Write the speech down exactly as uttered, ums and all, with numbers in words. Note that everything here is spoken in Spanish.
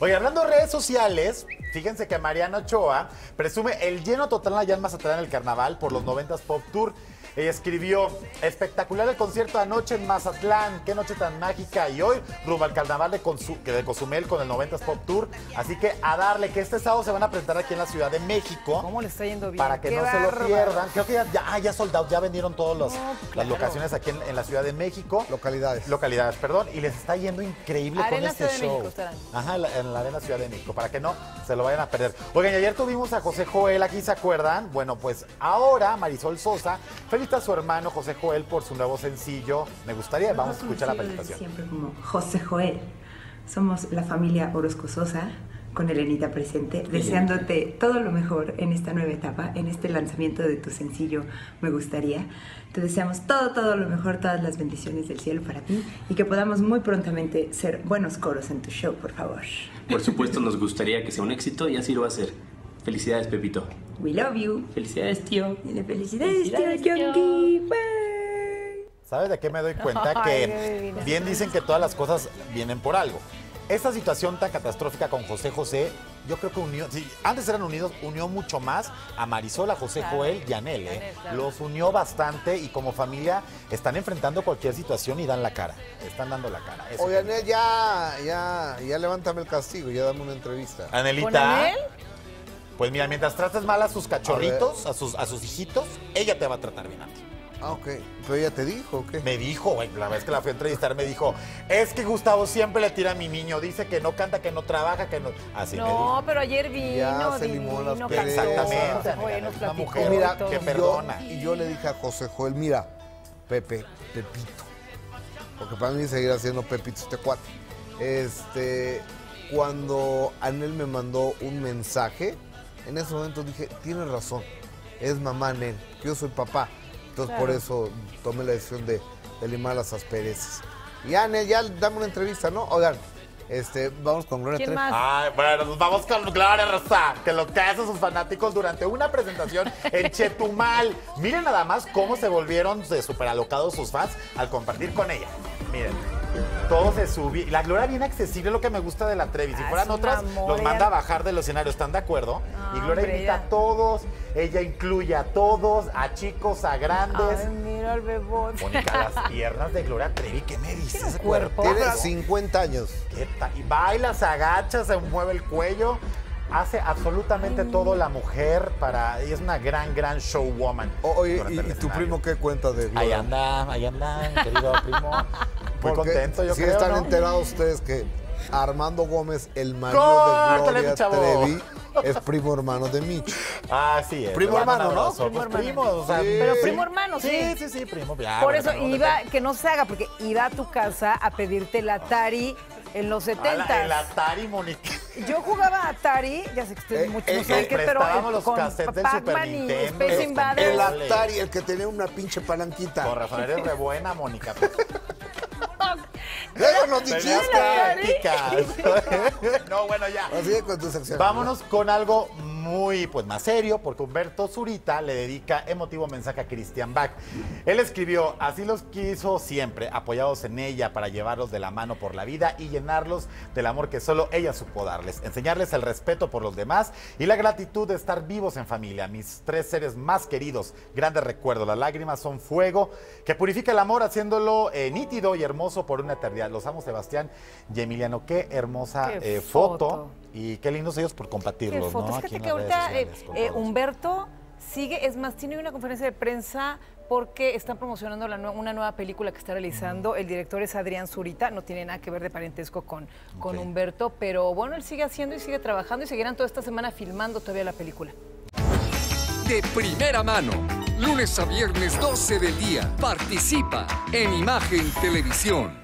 Oye, hablando de redes sociales, fíjense que Mariana Ochoa presume el lleno total allá en Mazatlán en el carnaval por los noventas Pop Tour. Ella escribió: espectacular el concierto anoche en Mazatlán, qué noche tan mágica, y hoy rumbo al carnaval de, de Cozumel con el noventas Pop Tour, así que a darle, que este sábado se van a presentar aquí en la Ciudad de México. ¿Cómo le está yendo bien? Para que qué no bárbaro. se lo pierdan. Creo que ya, ya, ya soldados, ya vendieron todas los, no, claro. las locaciones aquí en, en la Ciudad de México. Localidades. Localidades, perdón, y les está yendo increíble Arena con este show. México, Ajá, en la, en la Arena Ciudad de México, para que no se lo vayan a perder. Oigan, ayer tuvimos a José Joel aquí, ¿se acuerdan? Bueno, pues ahora Marysol Sosa felicita a su hermano José Joel por su nuevo sencillo. Me gustaría, vamos a escuchar la felicitación. Siempre como José Joel. Somos la familia Orozco Sosa, con Helenita presente, deseándote todo lo mejor en esta nueva etapa, en este lanzamiento de tu sencillo Me Gustaría. Te deseamos todo, todo lo mejor, todas las bendiciones del cielo para ti y que podamos muy prontamente ser buenos coros en tu show, por favor. Por supuesto, nos gustaría que sea un éxito y así lo va a ser. Felicidades, Pepito. We love you. Felicidades, tío. Felicidades, Felicidades tío. Yonki. ¿Sabes de qué me doy cuenta? Oh, que ay, bien dicen que todas las cosas vienen por algo. Esta situación tan catastrófica con José José, yo creo que unió, sí, antes eran unidos, unió mucho más a Marisol, a José claro, Joel y a Anel. Eh. Anel claro. Los unió bastante y como familia están enfrentando cualquier situación y dan la cara. Están dando la cara. Eso. Oye, Anel, ya, ya, ya levántame el castigo, ya dame una entrevista. Anelita. ¿Con Anel? Pues mira, mientras tratas mal a sus cachorritos, a, a, sus, a sus hijitos, ella te va a tratar bien a ti. Ah, ok. ¿Pero ella te dijo o qué? Me dijo, güey, la vez que la fui a entrevistar me dijo, es que Gustavo siempre le tira a mi niño, dice que no canta, que no trabaja, que no... Así no, me dijo. No, pero ayer vino, ya se limó las perezas. Exactamente. Oye, nos platicó, una mujer mira, que perdona. Yo, y yo le dije a José Joel, mira, Pepe, Pepito, porque para mí seguir haciendo Pepito este cuate, este, cuando Anel me mandó un mensaje... En ese momento dije, tienes razón, es mamá Anel, yo soy papá. Entonces claro. por eso tomé la decisión de, de limar las asperezas. Y Anel, ya dame una entrevista, ¿no? Oigan, este, vamos con Gloria Trevi. Ay, bueno, nos vamos con Gloria Rosa, que lo que hacen sus fanáticos durante una presentación en Chetumal. Miren nada más cómo se volvieron de súper alocados sus fans al compartir con ella. Miren. Todo se sube. La Gloria bien accesible es lo que me gusta de la Trevi. Si fueran otras, los manda a bajar del escenario, ¿están de acuerdo? No, y Gloria invita a todos, ella incluye a todos, a chicos, a grandes. Ay, mira el bebón. Mónica, las piernas de Gloria Trevi, ¿qué me dices? ¿Qué cuerpo? Tiene cincuenta años. ¿Qué tal? Y baila, se agacha, se mueve el cuello. Hace absolutamente Ay. todo la mujer para... Y es una gran, gran showwoman. Oye, ¿y, y tu primo qué cuenta de Gloria? Ahí anda, ahí anda, querido primo. Muy Porque contento, yo sí creo, están ¿no? enterados ustedes que Armando Gómez, el marido ¡Córtale, de Gloria Trevi, es primo hermano de Mitch. Ah, sí es. Primo hermano, ¿no? Somos primos, o sea, sí. Pero primo hermano, sí. Sí, sí, sí, primo. Ya, Por bueno, eso no, iba, no, que no se haga, porque iba a tu casa a pedirte el Atari en los setenta. El Atari, Mónica. Yo jugaba Atari, ya sé que ustedes eh, muchos no saben qué, pero el, los con Pac-Man y Space Invaders. El Atari, el que tenía una pinche palanquita. Por razón, eres re buena, Mónica. Luego nos dijiste. No, bueno, ya. Con tu sección, Vámonos ¿no? con algo muy pues más serio, porque Humberto Zurita le dedica emotivo mensaje a Christian Bach. Él escribió: así los quiso siempre, apoyados en ella para llevarlos de la mano por la vida y llenarlos del amor que solo ella supo darles, enseñarles el respeto por los demás y la gratitud de estar vivos en familia. Mis tres seres más queridos, grandes recuerdos, las lágrimas son fuego que purifica el amor haciéndolo eh, nítido y hermoso por una eternidad. Los amo, Sebastián y Emiliano. Qué hermosa qué eh, foto. foto. Y qué lindos ellos por compartirlos, ¿no? Fíjate que, que ahorita eh, eh, Humberto sigue, es más, tiene una conferencia de prensa porque están promocionando la nu una nueva película que está realizando. Mm. El director es Adrián Zurita, no tiene nada que ver de parentesco con, con okay. Humberto, pero bueno, él sigue haciendo y sigue trabajando y seguirán toda esta semana filmando todavía la película. De primera mano, lunes a viernes doce del día, participa en Imagen Televisión.